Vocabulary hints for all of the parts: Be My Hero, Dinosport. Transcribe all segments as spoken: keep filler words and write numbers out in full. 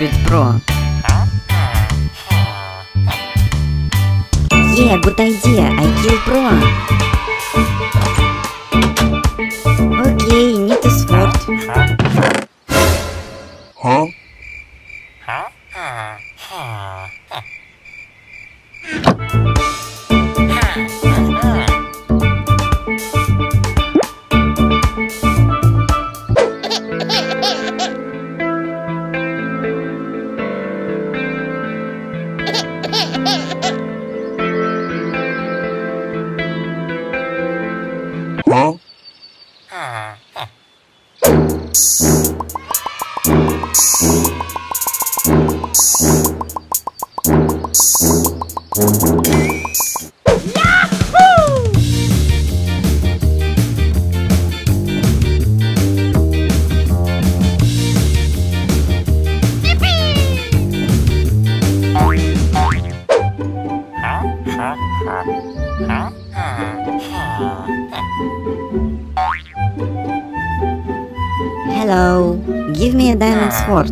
Dinosport Pro. Yeah, good idea, I kill Pro. Okay, need a sword. Huh? Huh? Hello, give me a Dinosport.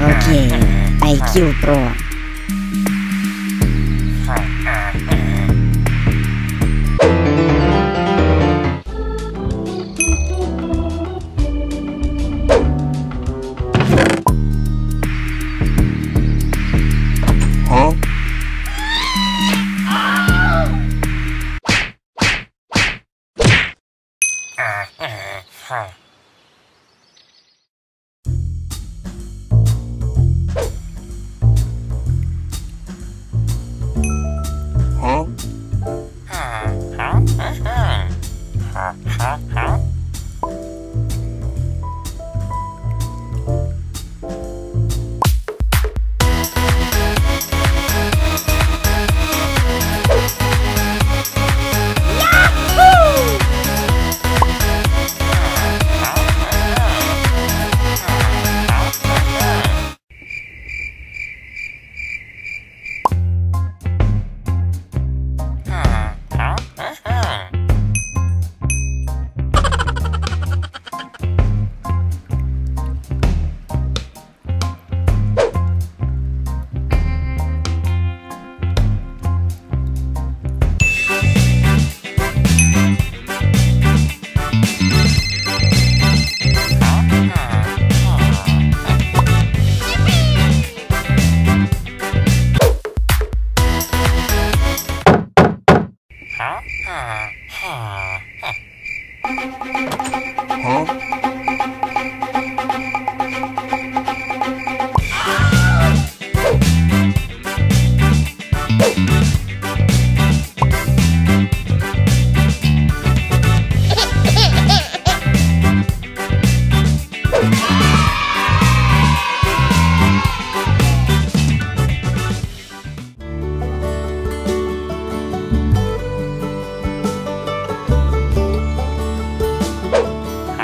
Okay, I kill Pro.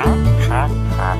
Ha ha.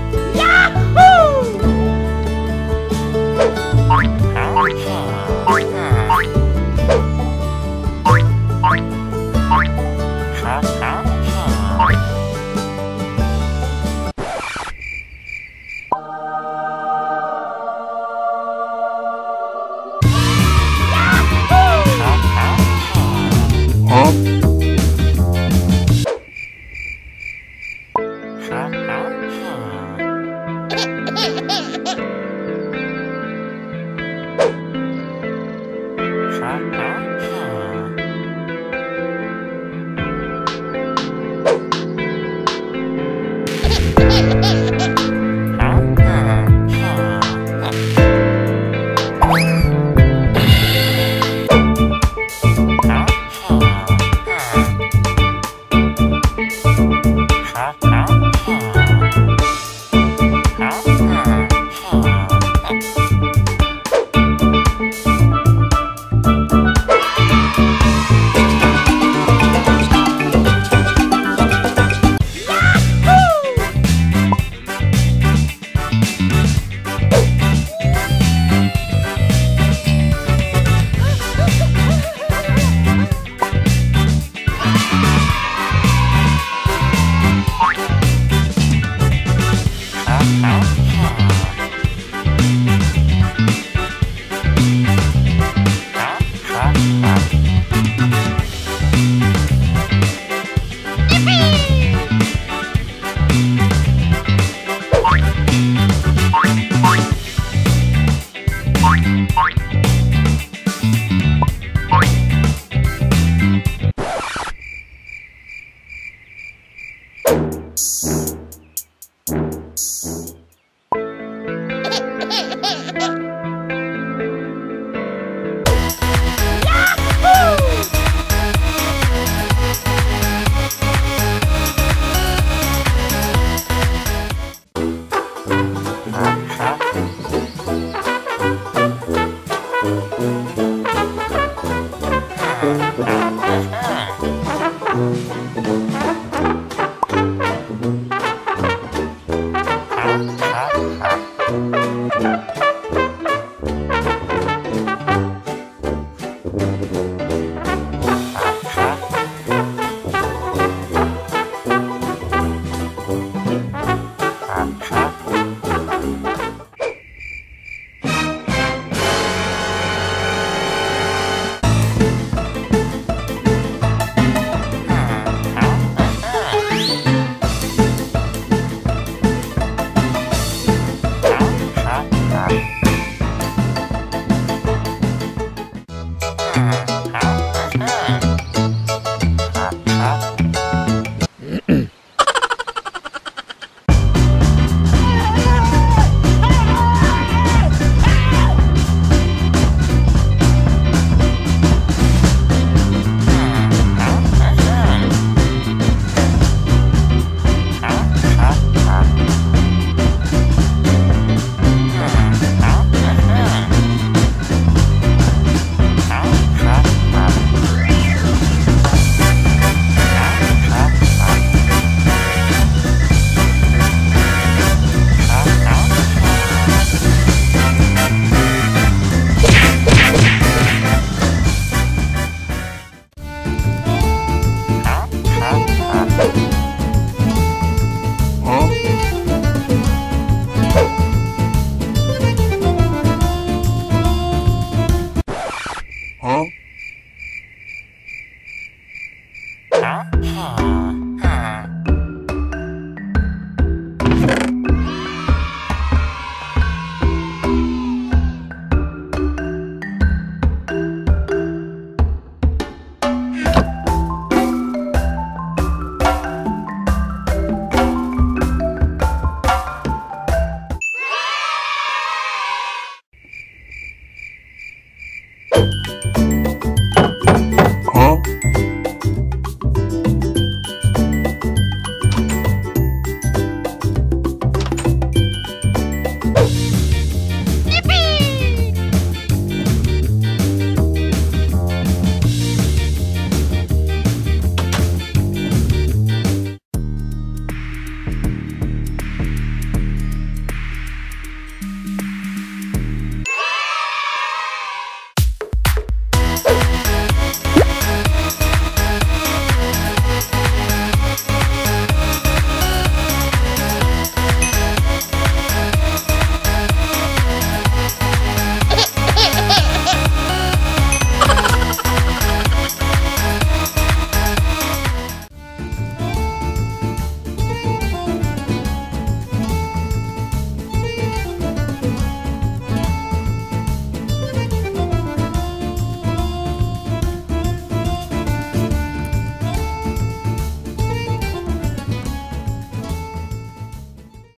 Huh?